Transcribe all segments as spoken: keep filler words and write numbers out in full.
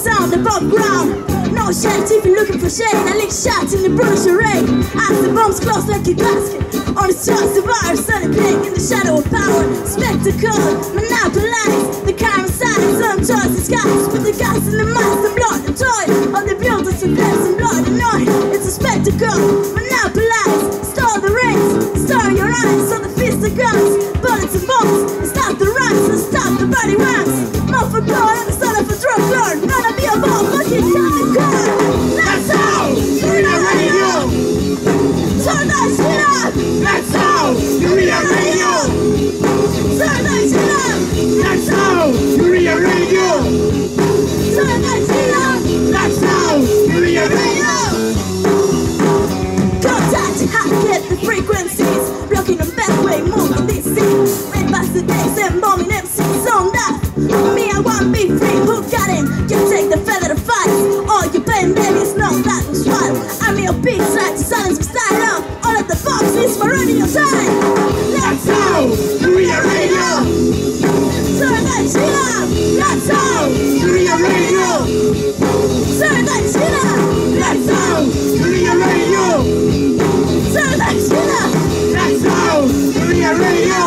sound above ground. No shade if you're looking for shade. I lick shots in the bruisery. As the bombs close like a casket on the shores of our sunny peak in the shadow of power. Spectacle monopolized the kind of silence on toys and skies with the guys in the mask and blood and toy on the buildings and plants and blood and noise. It's a spectacle monopolized. Stole the rings, stole your eyes on the fists and guns, bullets and bombs. Stop the rhymes and stop the body rhymes. Mouth for blood and the son of a drug lord. Gonna be a ball fucking time card. That's how you read our radio. Turn that shit up. That's how you read our radio. Turn that shit up. That's how you read our radio. Turn that shit up. That's how you read our radio. Contact, hack it, the frequencies. Blocking them back way, moving these seats. Red bastard days and bombing M Cs on that. Me, I want to be free, who got it? You take the feather to fight. All your pain, baby, it's not that was wild. I'm your big side, silence, we start up. All of the box is for running your time. That's how you read your radio. Turn that shit up. That's how you read your radio. Turn that shit up. That's how you read your radio. Turn that shit up. That's how you read your radio.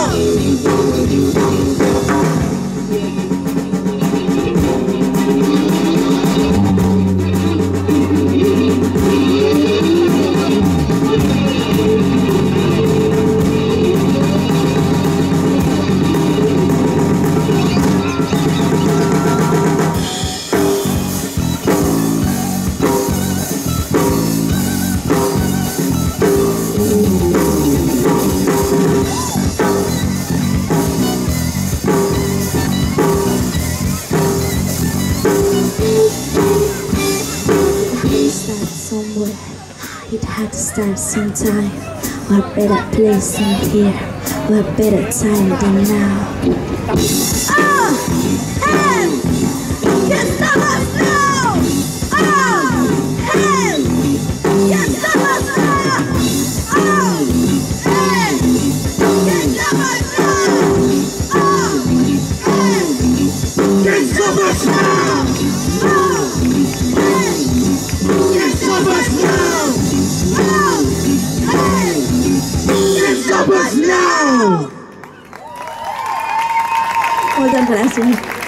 Start sometime, or better place than here, or better time than now. Oh, hell, can't stop us now. Oh, hell, can't stop us now. Oh, hell, can't stop us now. Oh, hell, can't stop us now. Oh, hell, can't stop us now. Stop us now! Well done, Palacio.